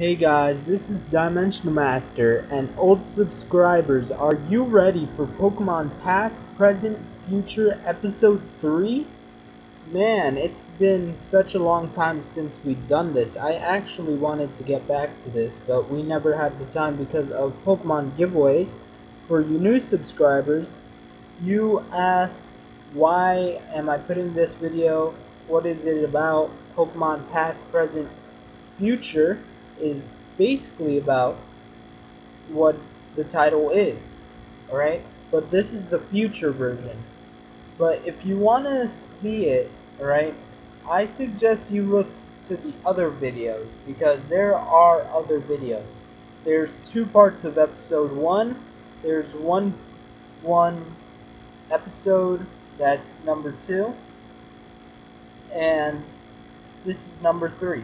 Hey guys, this is Dimension Master, and old subscribers, are you ready for Pokemon Past, Present, Future Episode 3? Man, it's been such a long time since we've done this. I actually wanted to get back to this, but we never had the time because of Pokemon giveaways. For you new subscribers, you asked, why am I putting this video? What is it about? Pokemon Past, Present, Future is basically about what the title is, alright? But this is the future version. But if you want to see it, alright, I suggest you look to the other videos, because there are other videos. There's two parts of episode 1. There's one episode that's number 2, and this is number 3.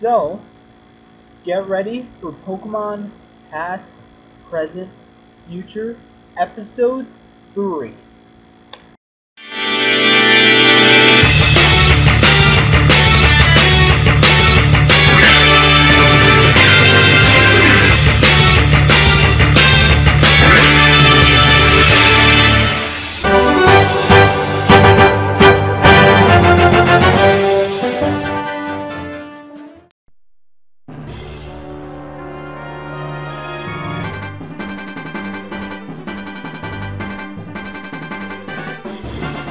So get ready for Pokemon Past, Present, Future, Episode 3.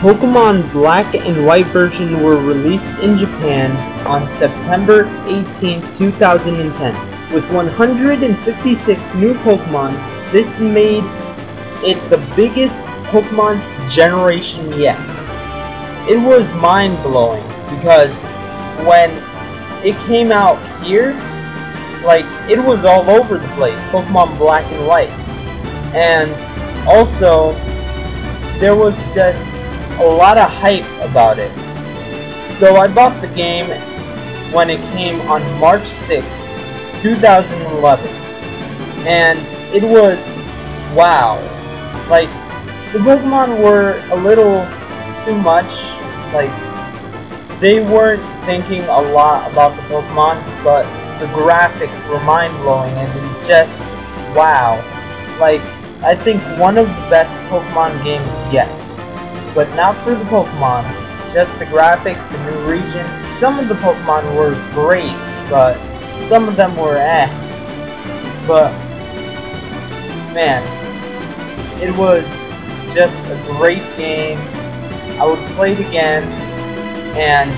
Pokemon Black and White version were released in Japan on September 18, 2010. With 156 new Pokemon, this made it the biggest Pokemon generation yet. It was mind-blowing because when it came out here, like, it was all over the place, Pokemon Black and White. And also, there was just a lot of hype about it. So I bought the game when it came on March 6, 2011. And it was, wow. Like, the Pokemon were a little too much. Like, they weren't thinking a lot about the Pokemon, but the graphics were mind-blowing and just, wow. Like, I think one of the best Pokemon games yet. But not for the Pokemon, just the graphics, the new region. Some of the Pokemon were great, but some of them were eh. But, man, it was just a great game. I would play it again, and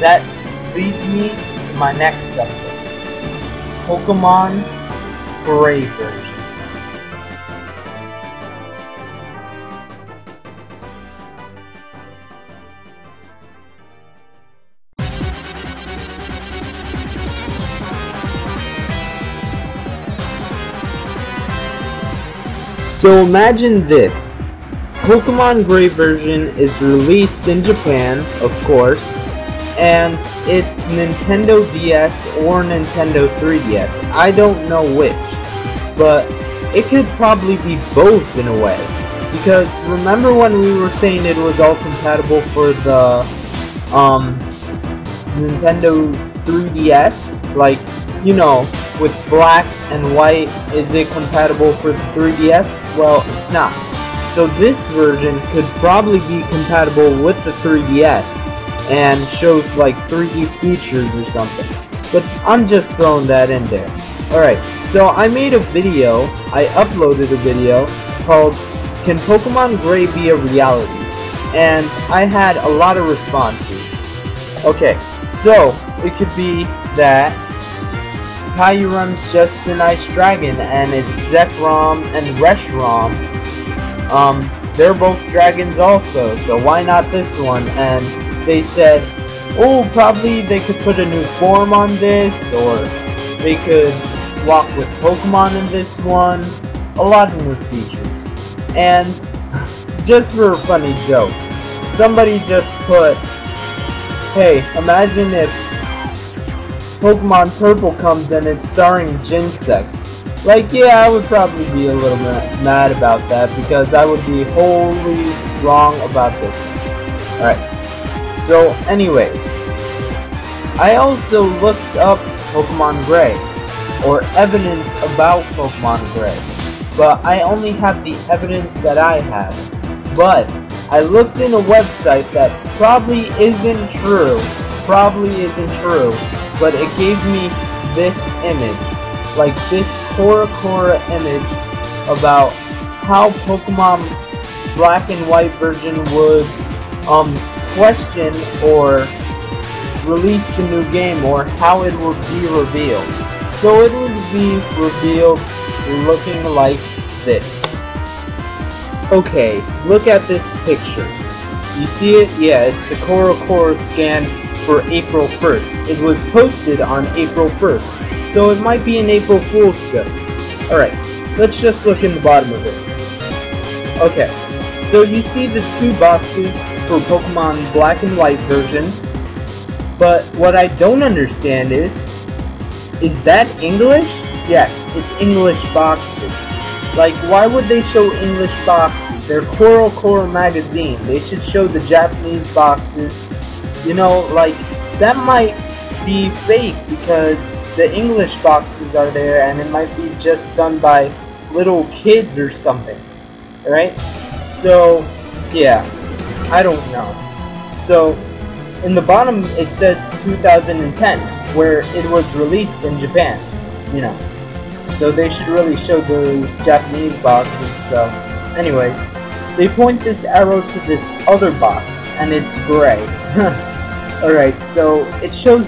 that leads me to my next subject, Pokemon Grey version. So imagine this, Pokemon Grey version is released in Japan, of course, and it's Nintendo DS or Nintendo 3DS, I don't know which, but it could probably be both in a way, because remember when we were saying it was all compatible for the Nintendo 3DS, like, you know, with Black and White, is it compatible for the 3DS? Well, it's not. So this version could probably be compatible with the 3DS and shows like 3D features or something. But I'm just throwing that in there. Alright, so I made a video, I uploaded a video called Can Pokemon Grey Be a Reality? And I had a lot of responses. Okay, so it could be that Kyurem's just an ice dragon, and it's Zekrom and Reshiram. They're both dragons also, so why not this one? And they said, oh, probably they could put a new form on this, or they could walk with Pokemon in this one. A lot of new features. And just for a funny joke, somebody just put, hey, imagine if Pokemon Purple comes and it's starring Gengsect. Like, yeah, I would probably be a little bit mad about that, because I would be wholly wrong about this. Alright, so anyways, I also looked up Pokemon Grey, or evidence about Pokemon Grey, but I only have the evidence that I have. But I looked in a website that probably isn't true, but it gave me this image, like this CoroCoro image about how Pokemon Black and White version would question or release the new game, or how it would be revealed. So it would be revealed looking like this. Okay, look at this picture. You see it? Yeah, it's the CoroCoro scan for April 1st. It was posted on April 1st, so it might be an April Fool's joke. Alright, let's just look in the bottom of it. Okay, so you see the two boxes for Pokemon Black and White version, but what I don't understand is that English? Yes, it's English boxes. Like, why would they show English boxes? They're CoroCoro magazine. They should show the Japanese boxes. You know, like, that might be fake because the English boxes are there and it might be just done by little kids or something. Alright? So, yeah. I don't know. So, in the bottom it says 2010, where it was released in Japan. You know. So they should really show those Japanese boxes. So, anyways, they point this arrow to this other box, and it's gray. Alright, so it shows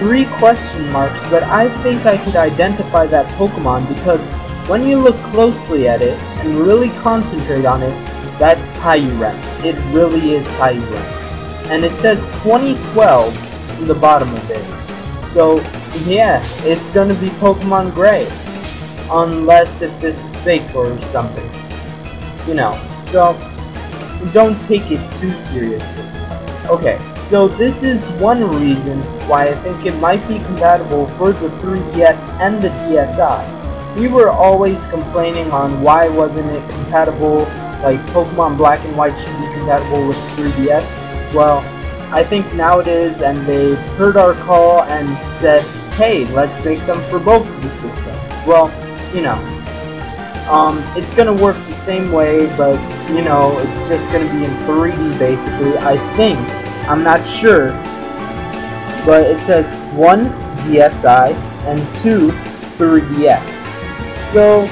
3 question marks, but I think I could identify that Pokemon because when you look closely at it and really concentrate on it, that's Kyurem. It really is Kyurem. And it says 2012 in the bottom of it. So, yeah, it's gonna be Pokemon Grey. Unless if this is fake or something. You know, so don't take it too seriously. Okay, so this is one reason why I think it might be compatible for the 3DS and the DSi. We were always complaining on why wasn't it compatible, like Pokemon Black and White should be compatible with 3DS. Well, I think now it is, and they heard our call and said, hey, let's make them for both of the systems. Well, you know, it's gonna work the same way, but, you know, it's just gonna be in 3D, basically, I think. I'm not sure, but it says 1 DSi and 2 3DS. So,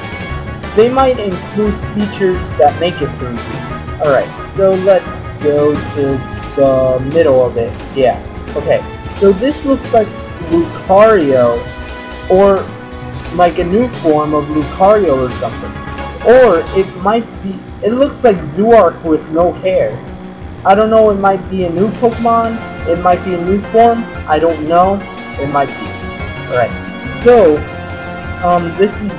they might include features that make it 3D. Alright, so let's go to the middle of it. Yeah, okay. So this looks like Lucario, or like a new form of Lucario or something. Or it might be, it looks like Zuark with no hair. I don't know, it might be a new Pokemon, it might be a new form, I don't know, it might be. Alright, so, this is,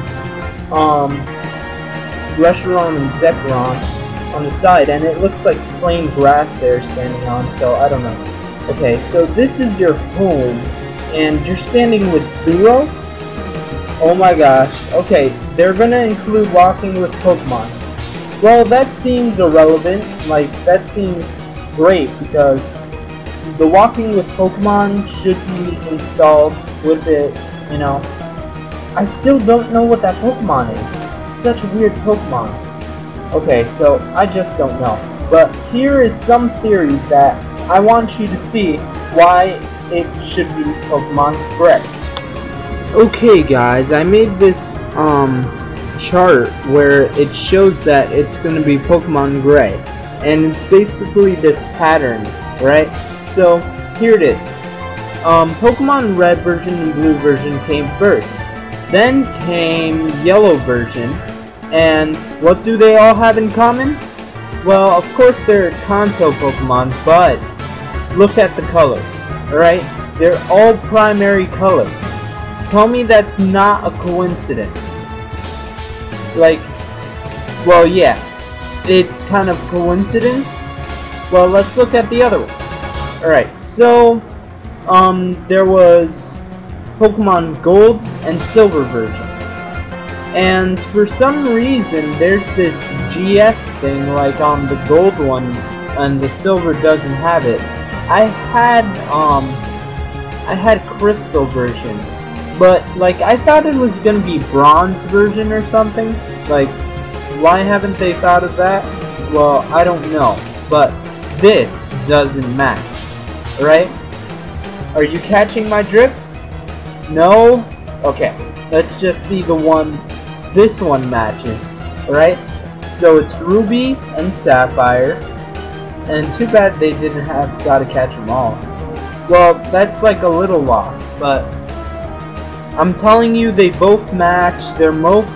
Reshiram and Zekrom on the side, and it looks like plain grass they're standing on, so I don't know. Okay, so this is your home, and you're standing with Zero? Oh my gosh, okay, they're gonna include walking with Pokemon. Well, that seems irrelevant, like, that seems great, because the walking with Pokemon should be installed with it, you know. I still don't know what that Pokemon is. Such a weird Pokemon. Okay, so, I just don't know. But here is some theory that I want you to see why it should be Pokemon Break. Okay, guys, I made this, chart where it shows that it's going to be Pokemon Grey, and it's basically this pattern, right? So here it is. Pokemon Red version and Blue version came first, then came Yellow version, and what do they all have in common? Well, of course they're Kanto Pokemon, but look at the colors, alright? They're all primary colors. Tell me that's not a coincidence. Like, well, yeah, it's kind of coincidence. Well, let's look at the other one. Alright, so, there was Pokemon Gold and Silver version. And for some reason, there's this GS thing, like, on the Gold one, and the Silver doesn't have it. I had, I had Crystal version, but like I thought it was gonna be Bronze version or something. Like, why haven't they thought of that? Well, I don't know, but this doesn't match, right? Are you catching my drift? No? Okay, let's just see the one, this one matches, right? So it's Ruby and Sapphire, and too bad they didn't have gotta catch them all. Well, that's like a little loss, but I'm telling you, they both match. They're both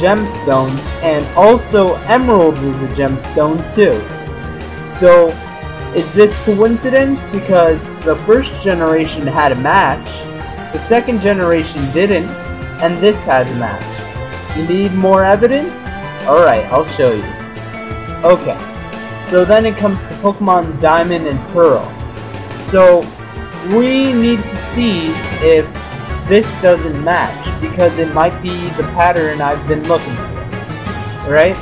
gemstones, and also Emerald is a gemstone too. So is this coincidence? Because the first generation had a match, the second generation didn't, and this has a match. You need more evidence? Alright, I'll show you. Okay, so then it comes to Pokemon Diamond and Pearl. So we need to see if this doesn't match, because it might be the pattern I've been looking for, right?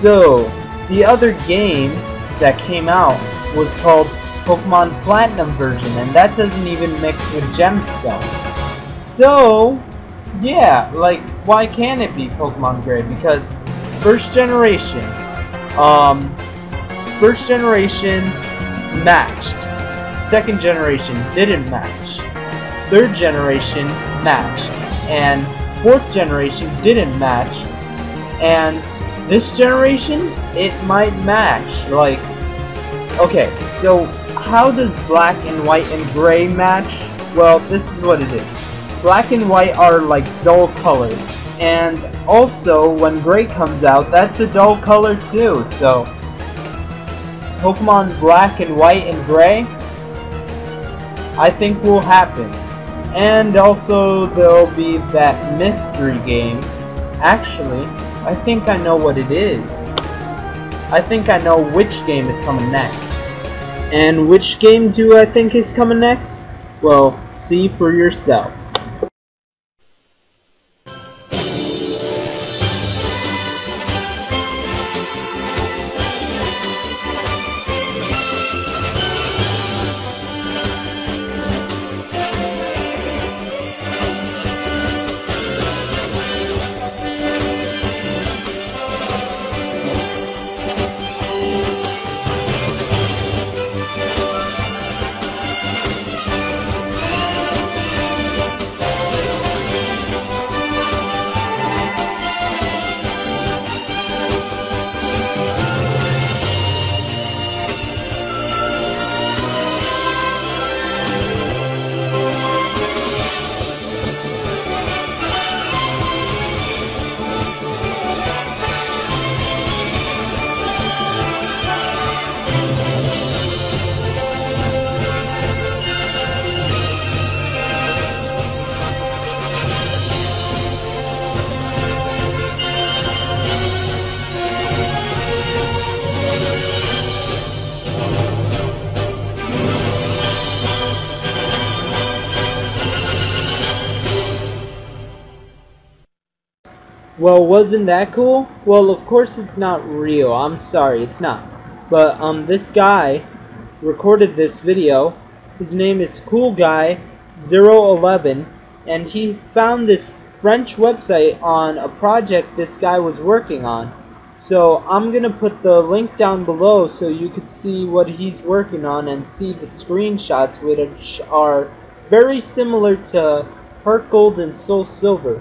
So the other game that came out was called Pokemon Platinum version, and that doesn't even mix with gemstones. So yeah, like, why can't it be Pokemon Grey? Because first generation matched, second generation didn't match, third generation matched, and fourth generation didn't match, and this generation, it might match. Like, okay, so how does Black and White and Gray match? Well, this is what it is. Black and White are like dull colors, and also when Gray comes out, that's a dull color too. So Pokemon Black and White and Gray, I think, will happen. And also there'll be that mystery game. Actually, I think I know what it is. I think I know which game is coming next. And which game do I think is coming next? Well, see for yourself. Well, wasn't that cool? Well, of course it's not real. I'm sorry, it's not. But this guy recorded this video. His name is CoolGuy011, and he found this French website on a project this guy was working on. So I'm gonna put the link down below so you could see what he's working on and see the screenshots, which are very similar to HeartGold and Soul Silver.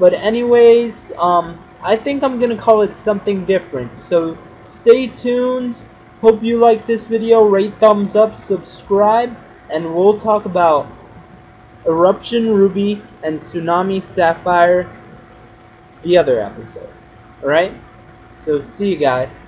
But anyways, I think I'm gonna call it something different, so stay tuned. Hope you like this video, rate, thumbs up, subscribe, and we'll talk about Eruption Ruby and Tsunami Sapphire the other episode. Alright? So see you guys.